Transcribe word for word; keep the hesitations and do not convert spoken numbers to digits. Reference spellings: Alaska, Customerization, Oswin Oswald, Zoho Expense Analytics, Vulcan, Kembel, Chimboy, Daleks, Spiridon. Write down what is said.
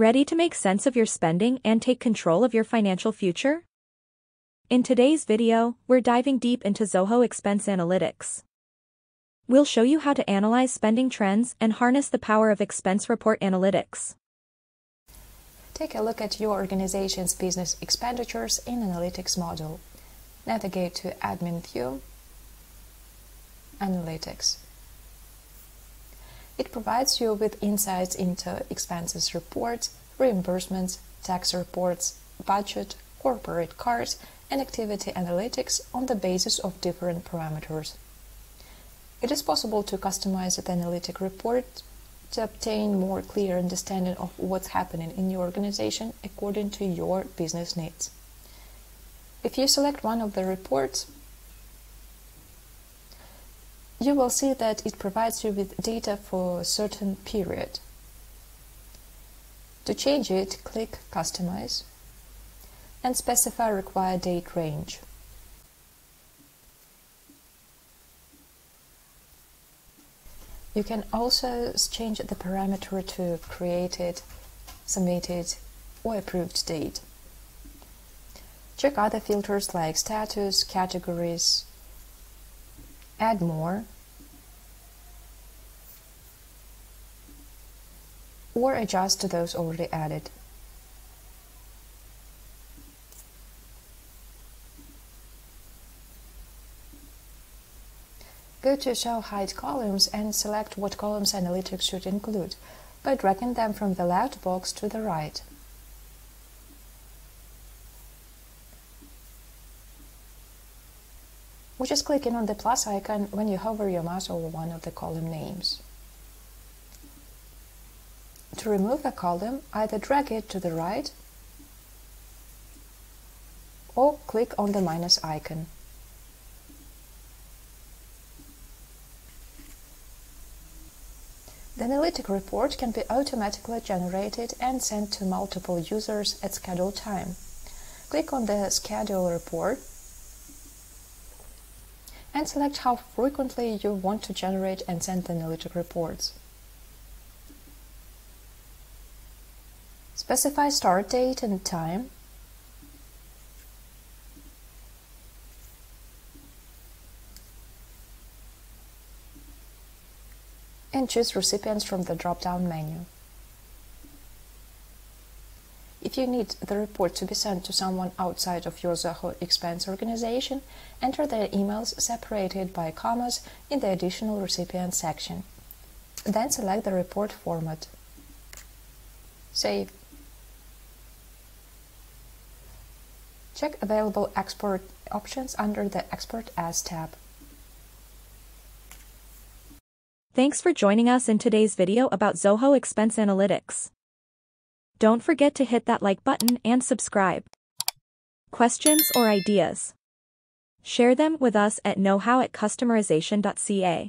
Ready to make sense of your spending and take control of your financial future? In today's video, we're diving deep into Zoho Expense Analytics. We'll show you how to analyze spending trends and harness the power of expense report analytics. Take a look at your organization's business expenditures in Analytics module. Navigate to Admin View, Analytics. It provides you with insights into expenses reports, reimbursements, tax reports, budget, corporate cards, and activity analytics on the basis of different parameters. It is possible to customize the analytic report to obtain more clear understanding of what's happening in your organization according to your business needs. If you select one of the reports, you will see that it provides you with data for a certain period. To change it, click Customize and specify required date range. You can also change the parameter to created, submitted, or approved date. Check other filters like status, categories, add more, or adjust to those already added. Go to Show Hide Columns and select what columns analytics should include by dragging them from the left box to the right. Or just clicking on the plus icon when you hover your mouse over one of the column names. To remove a column, either drag it to the right or click on the minus icon. The analytic report can be automatically generated and sent to multiple users at scheduled time. Click on the Schedule Report and select how frequently you want to generate and send the analytic reports. Specify start date and time, and choose recipients from the drop-down menu. If you need the report to be sent to someone outside of your Zoho Expense organization, enter their emails separated by commas in the Additional Recipients section. Then select the report format. Save. Check available export options under the Export As tab. Thanks for joining us in today's video about Zoho Expense Analytics. Don't forget to hit that like button and subscribe. Questions or ideas? Share them with us at know how at customerization dot c a.